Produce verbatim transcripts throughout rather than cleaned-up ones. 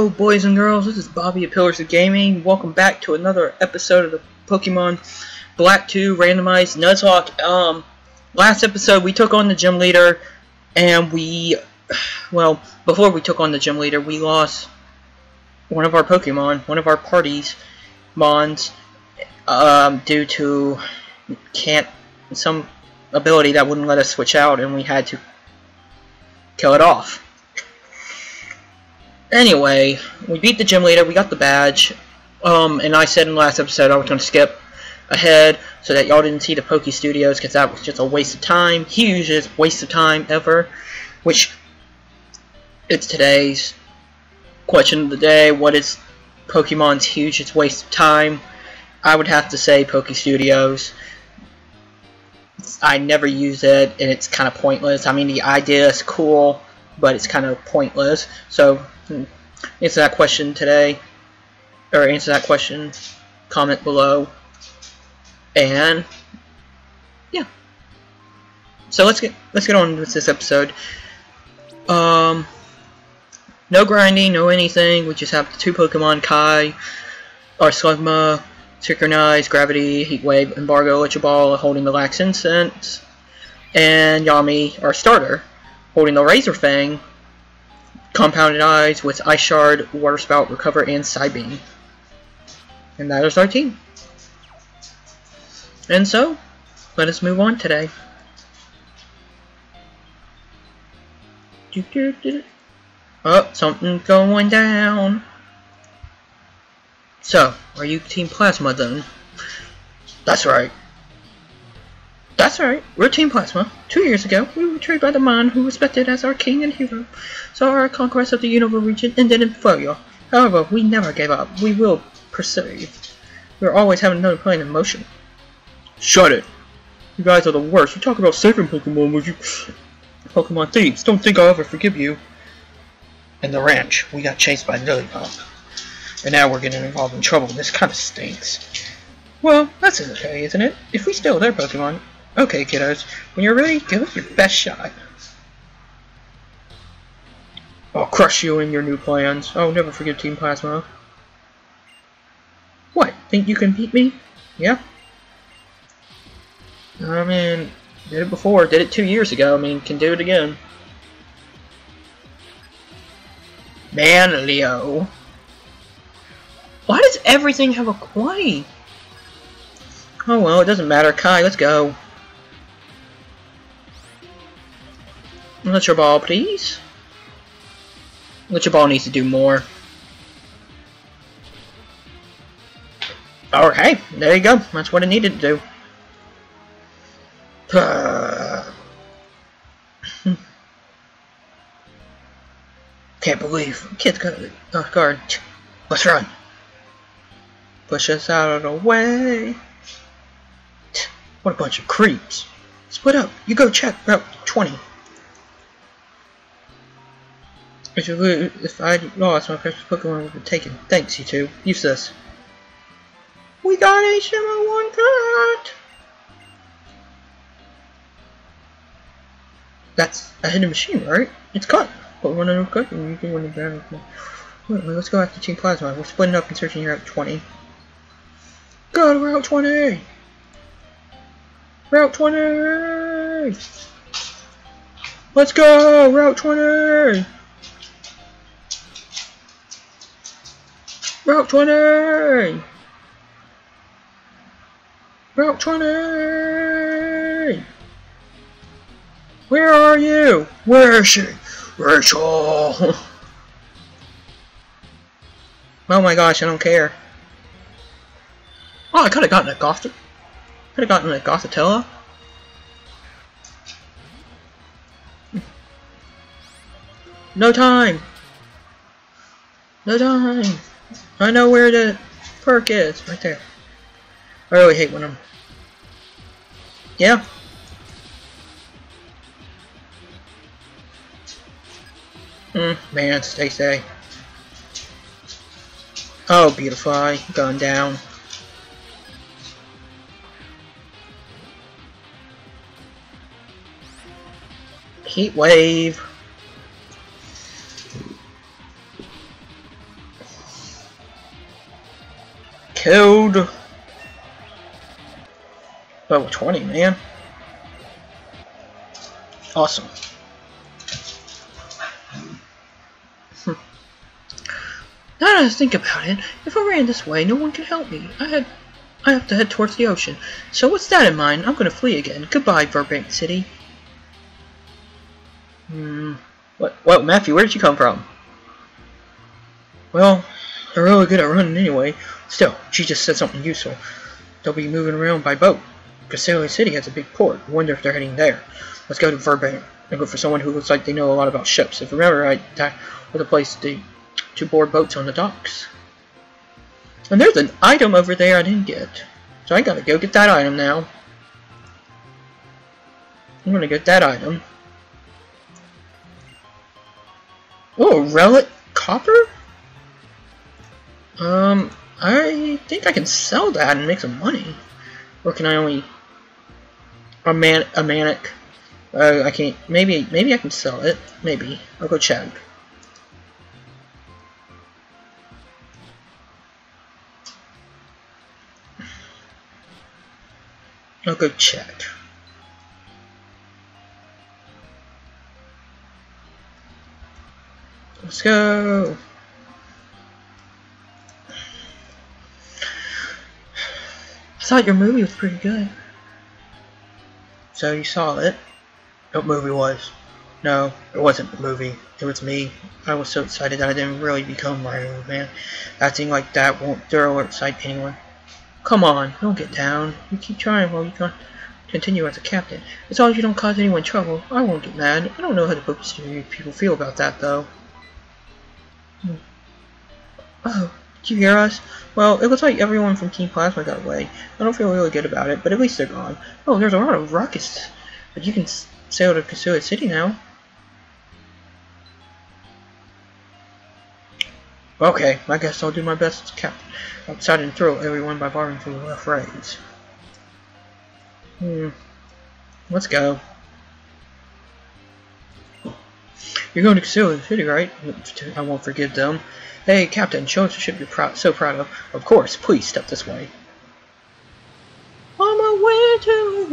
Yo, boys and girls, this is Bobby of Pillars of Gaming. Welcome back to another episode of the Pokemon Black two Randomized Nuzlocke. Um, last episode we took on the gym leader, and we, well, before we took on the gym leader, we lost one of our Pokemon, one of our parties, Mons, um, due to can't, some ability that wouldn't let us switch out, and we had to kill it off. Anyway, we beat the gym leader, we got the badge, um, and I said in the last episode I was going to skip ahead so that y'all didn't see the Poke Studios, because that was just a waste of time, hugest waste of time ever, which, it's today's question of the day. What is Pokemon's hugest waste of time? I would have to say Poke Studios. I never use it, and it's kind of pointless. I mean, the idea is cool, but it's kind of pointless, so answer that question today, or answer that question, comment below, and yeah. So let's get let's get on with this episode. Um, no grinding, no anything. We just have the two Pokemon, Kai, our Slugma, Synchronize, Gravity, Heat Wave, Embargo, Lichabala holding the Lax Incense, and Yami, our starter, holding the Razor Fang, compounded eyes with ice shard, water spout, recover, and psybeam. And that is our team. And so, let us move on today. Oh, something's going down. So, are you Team Plasma then? That's right. That's right, we're Team Plasma. Two years ago, we were betrayed by the Mon who was respected as our king and hero. So our conquest of the Unova region ended in failure. However, we never gave up. We will persevere. We're always having another plan in motion. Shut it. You guys are the worst. You talk about saving Pokemon, would you? Pokemon thieves, don't think I'll ever forgive you. And the ranch, we got chased by Lilipop. And now we're getting involved in trouble. This kind of stinks. Well, that's okay, isn't it? If we steal their Pokemon... Okay, kiddos, when you're ready, give it your best shot. I'll crush you and your new plans. Oh, never forgive Team Plasma. What? Think you can beat me? Yeah. I mean, did it before, did it two years ago. I mean, can do it again. Man, Leo. Why does everything have a quay? Oh well, it doesn't matter. Kai, let's go. Let your ball, please. Let your ball needs to do more. Oh, hey, there you go. That's what it needed to do. Can't believe kids got off guard. Let's run. Push us out of the way. What a bunch of creeps. Split up. You go check Route twenty. If, you lose, if I lost, my precious Pokemon would be taken. Thanks, you two. Use this. We got a Shimmer one cut! That's a hidden machine, right? It's cut. But when I'm cut, you can win the battle. Wait, let's go after Team Plasma. We're splitting up and searching Route twenty. Go to Route twenty! Route twenty! Let's go! Route twenty! Route twenty! Route twenty! Where are you? Where is she? Rachel! Oh my gosh, I don't care. Oh, I could have gotten a Gotham. Could have gotten a Gothitella. No time. No time. I know where the perk is. Right there. I really hate when I'm... Yeah. Mm, man, stay safe. Oh, Beautify. Gone down. Heat Wave. killed. Level twenty, man. Awesome. Hmm. Now that I think about it, if I ran this way, no one could help me. I had, I have to head towards the ocean. So with that in mind, I'm gonna flee again. Goodbye, Burbank City. Hmm. What? Well, Matthew, where did you come from? Well, they're really good at running anyway. Still, she just said something useful. They'll be moving around by boat. Casale City has a big port. I wonder if they're heading there. Let's go to Verbank and look for someone who looks like they know a lot about ships. If you remember right, that was a place to, to board boats on the docks. And there's an item over there I didn't get. So I gotta go get that item now. I'm gonna get that item. Oh, relic copper? Um, I think I can sell that and make some money. Or can I only a man a manic? Uh, I can't. Maybe maybe I can sell it. Maybe I'll go check. I'll go check. Let's go. I thought your movie was pretty good. So you saw it. What movie was? No, it wasn't a movie. It was me. I was so excited that I didn't really become Mario, man. Acting like that won't thrill or excite anyone. Come on, don't get down. You keep trying while you can continue as a captain. As long as you don't cause anyone trouble, I won't get mad. I don't know how the Poke Studios people feel about that, though. Hmm. Oh. Did you hear us? Well, it looks like everyone from Team Plasma got away. I don't feel really good about it, but at least they're gone. Oh, there's a lot of rockets. But you can sail to Kazoo City now. Okay, I guess I'll do my best to cap outside and throw everyone by barring from the left rays. Hmm. Let's go. You're going to Kazoo City, right? I won't forgive them. Hey, Captain, show us the ship you're proud, so proud of. Of course, please step this way. On my way to a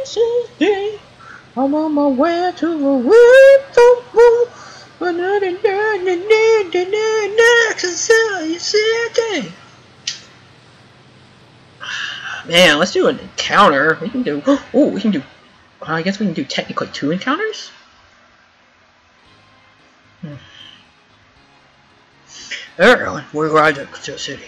recent day. I'm on my way to a wonderful day. Man, let's do an encounter. We can do. Oh, we can do. I guess we can do technically two encounters. Hmm. Everyone, we arrived at Kazoo City.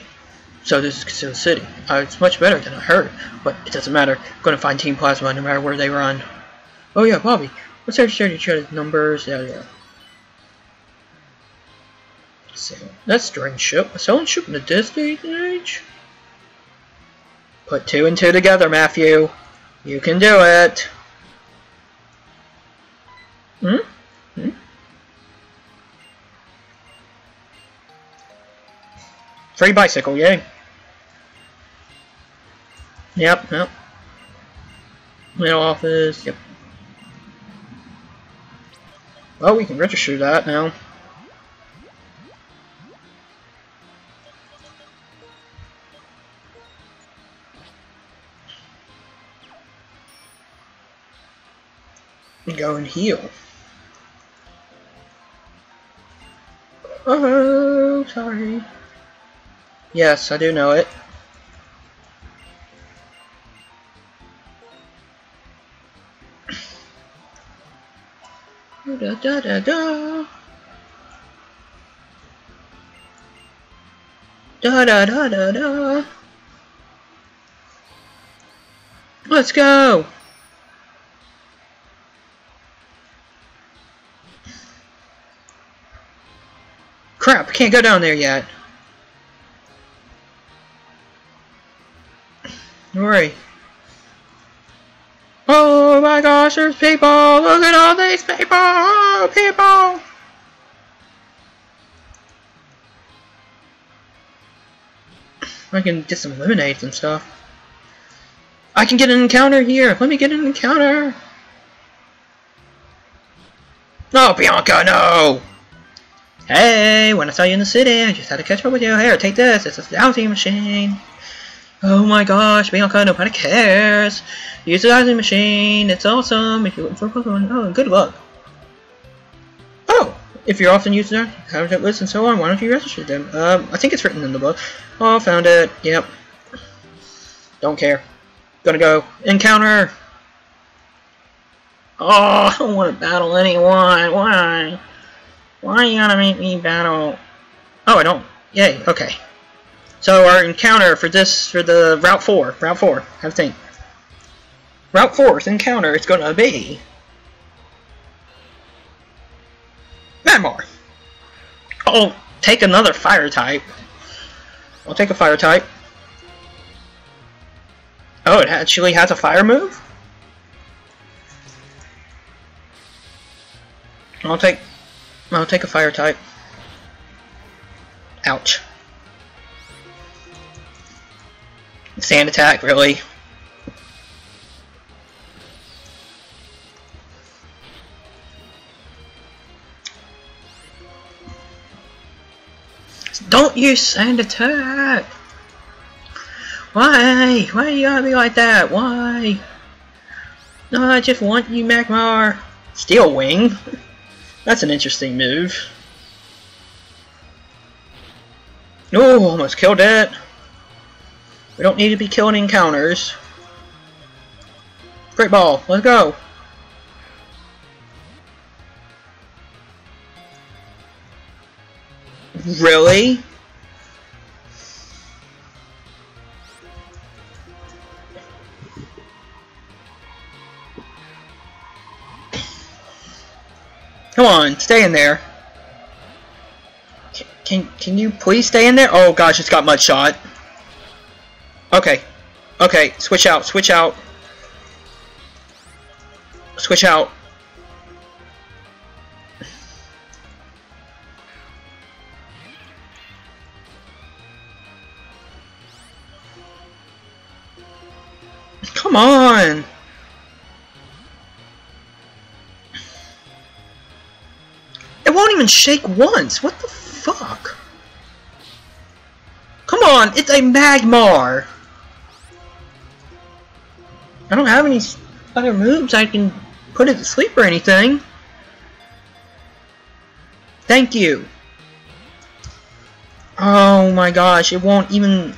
So this is Kazoo City. Uh, it's much better than I heard, but it doesn't matter. I'm gonna find Team Plasma no matter where they run. Oh yeah, Bobby. What's our share each other's numbers? Yeah, yeah. So that's during ship. Is someone ship in the Disney age? Put two and two together, Matthew. You can do it. Hmm? Hmm? Free bicycle, yay. Yep, yep. Middle office, yep. Well, we can register that now. Go and heal. Oh, sorry. Yes, I do know it. Da, da, da, da. Da, da, da, da, da. Let's go. Crap, can't go down there yet. Don't worry. Oh my gosh, there's people! Look at all these people! Oh, people! I can get some lemonades and stuff. I can get an encounter here! Let me get an encounter! No, Bianca, no! Hey, when I saw you in the city, I just had to catch up with you. Here, take this. It's a dowsing machine. Oh my gosh, Bianca, nobody cares. Use the dowsing machine. It's awesome. If you're looking for Pokemon, oh, good luck. Oh, if you're often using our contact lists and so on, why don't you register them? Um, I think it's written in the book. Oh, found it. Yep. Don't care. Gonna go. Encounter. Oh, I don't want to battle anyone. Why? Why are you gonna make me battle? Oh, I don't. Yay. Okay. So our encounter for this for the route four, route four. Have a think. Route four's encounter. It's gonna be Magmar. Oh, take another fire type. I'll take a fire type. Oh, it actually has a fire move. I'll take. I'll take a fire type. Ouch. Sand attack, really. Don't use sand attack. Why? Why you gotta be like that? Why? No, I just want you, Magmar. Steel Wing. That's an interesting move. Oh, almost killed it. We don't need to be killing encounters. Great ball, let's go. Really? Come on, stay in there. Can, can can you please stay in there? Oh gosh, it's got mud shot. Okay, okay, switch out, switch out, switch out. Come on. Even shake once. What the fuck? Come on, it's a Magmar. I don't have any other moves I can put it to sleep or anything. Thank you. Oh my gosh, it won't even.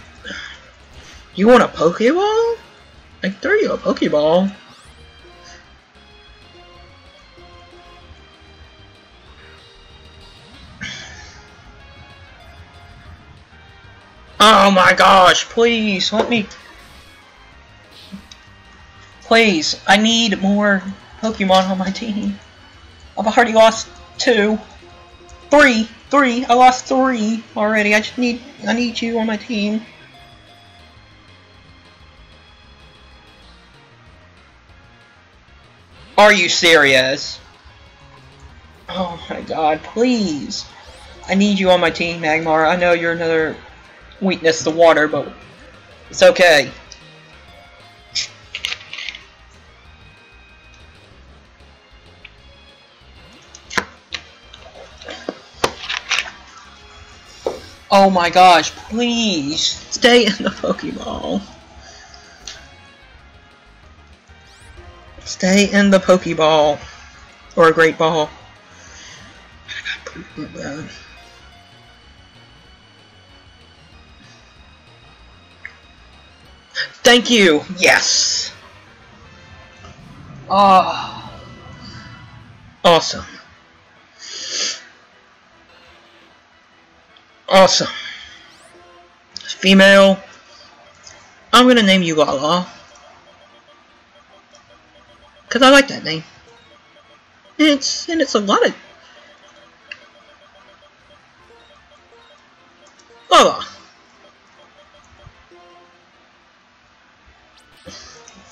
You want a Pokeball? I threw you a Pokeball. Oh my gosh, please, let me... Please, I need more Pokemon on my team. I've already lost two. Three! Three! I lost three already. I just need... I need you on my team. Are you serious? Oh my god, please. I need you on my team, Magmar. I know you're another... weakness to water, but it's okay. Oh my gosh, please stay in the Pokeball. Stay in the Pokeball. Or a Great Ball. Thank you. Yes. Ah. Oh. Awesome. Awesome. Female. I'm gonna name you Lala. Cause I like that name. And it's and it's a lot of Lala.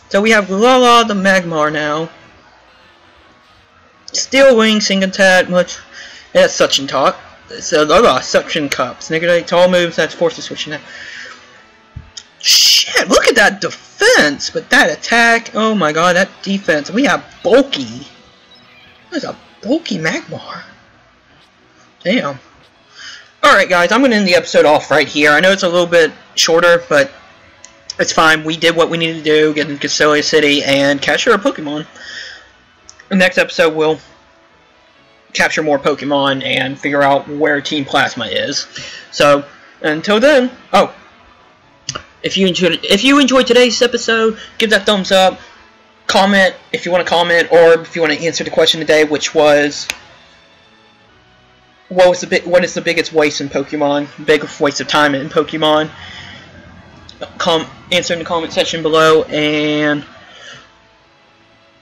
So we have Lala the Magmar now. Steel Wing, Single Tat, much. Yeah, that's Suction Talk. So Lala, Suction Cup. Snickerdate, Tall Moves, that's force to switch now. Shit, look at that defense! But that attack, oh my god, that defense. We have Bulky. That's a Bulky Magmar. Damn. Alright guys, I'm going to end the episode off right here. I know it's a little bit shorter, but it's fine. We did what we needed to do, get into Kazoo City, and capture a Pokemon. The next episode we'll capture more Pokemon and figure out where Team Plasma is. So, until then, oh, if you enjoyed, if you enjoyed today's episode, give that thumbs up, comment if you want to comment, or if you want to answer the question today, which was, what was the big, what is the biggest waste in Pokemon? Biggest waste of time in Pokemon? Com answer in the comment section below, and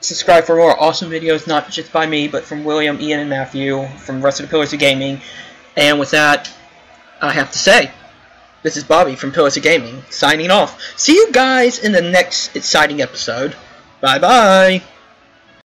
subscribe for more awesome videos, not just by me, but from William, Ian, and Matthew, from the rest of the Pillars of Gaming. And with that, I have to say, this is Bobby from Pillars of Gaming, signing off. See you guys in the next exciting episode. Bye-bye!